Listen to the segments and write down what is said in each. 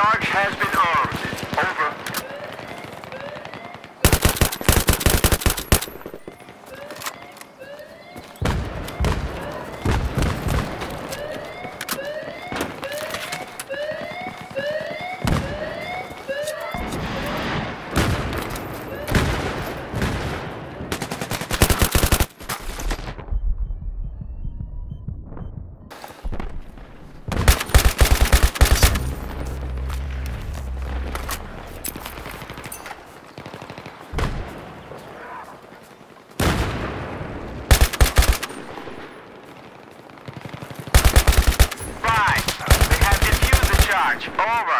Charge has been armed. Over. Over.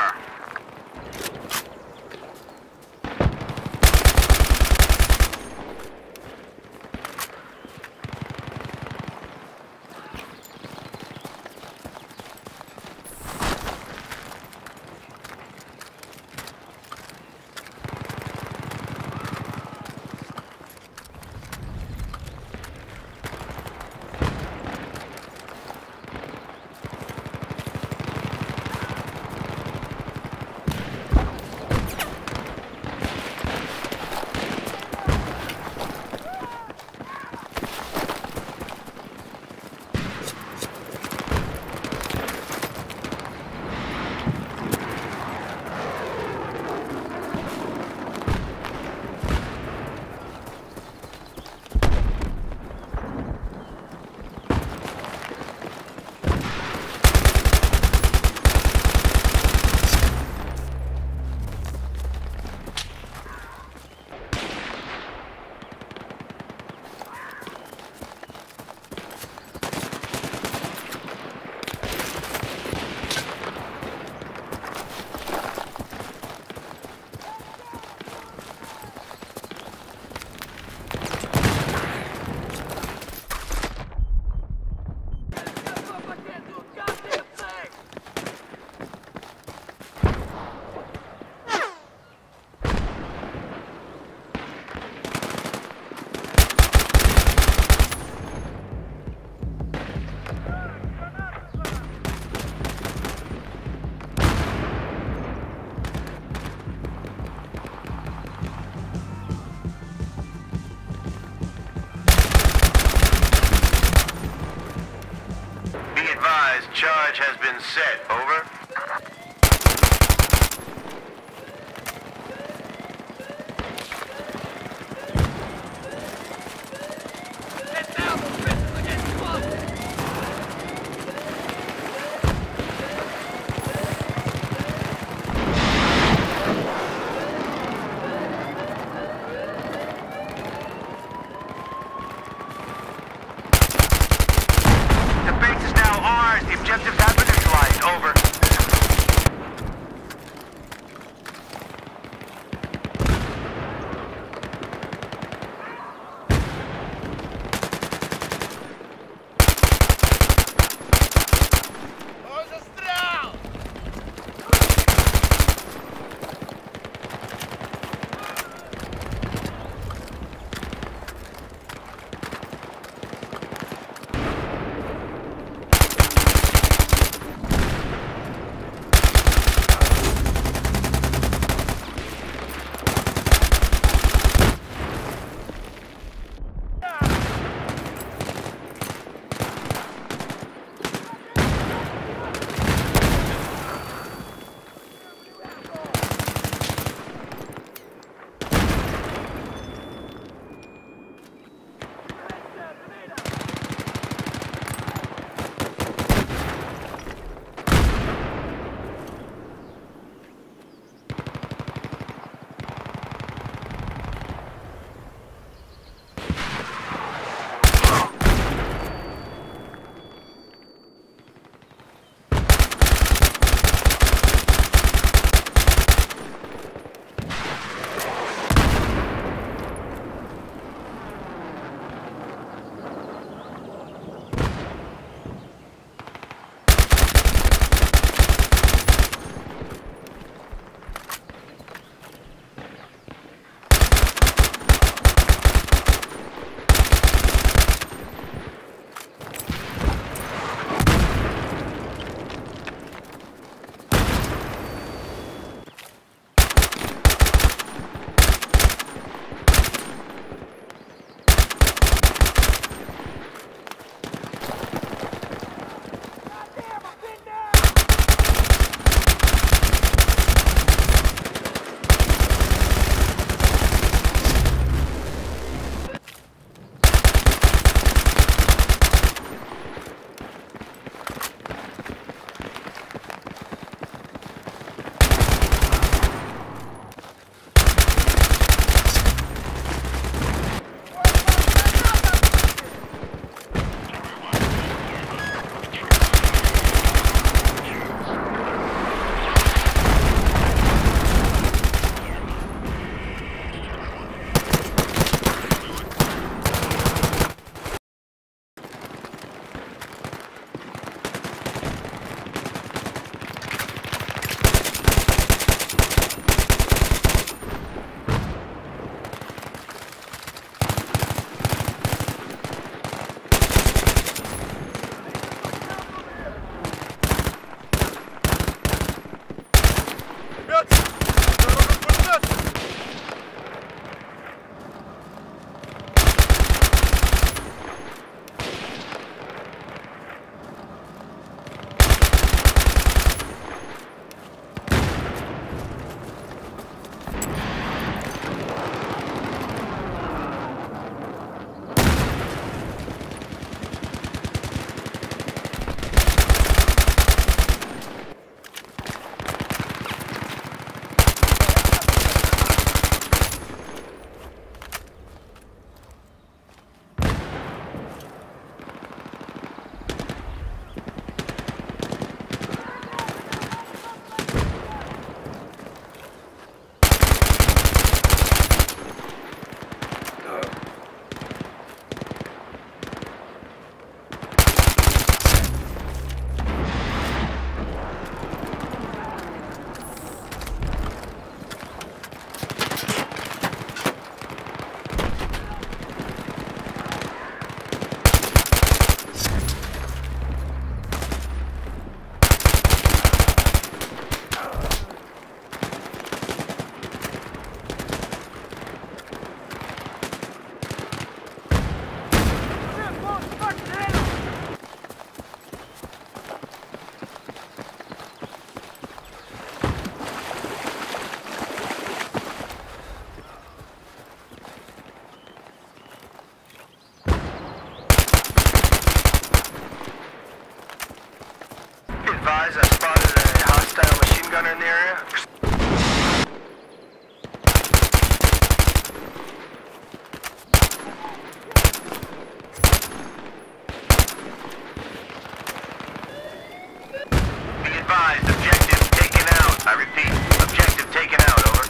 Charge has been set. Over. guys, I spotted a hostile machine gunner in the area. Be advised, objective taken out. I repeat, objective taken out, over.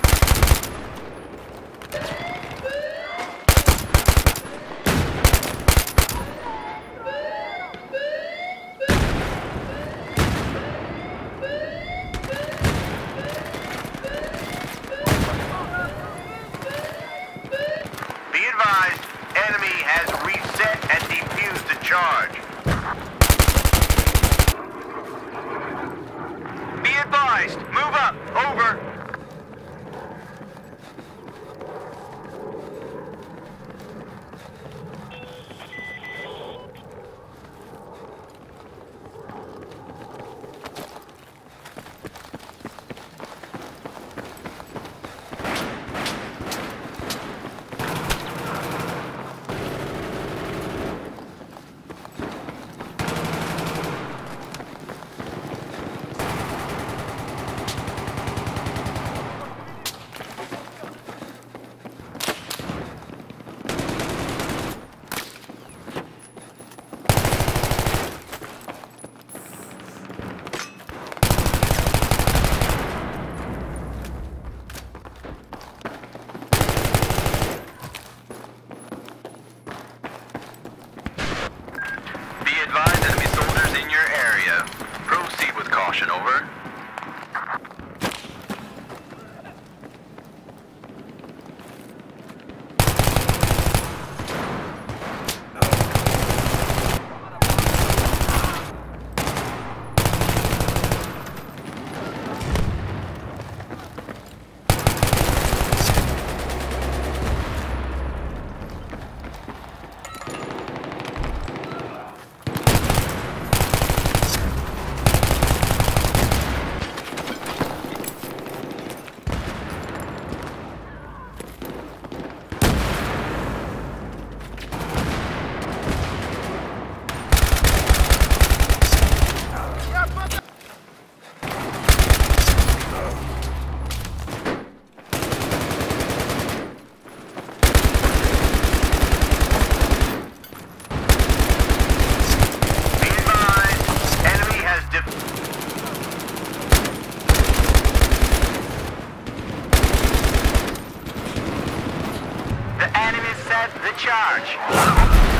The charge.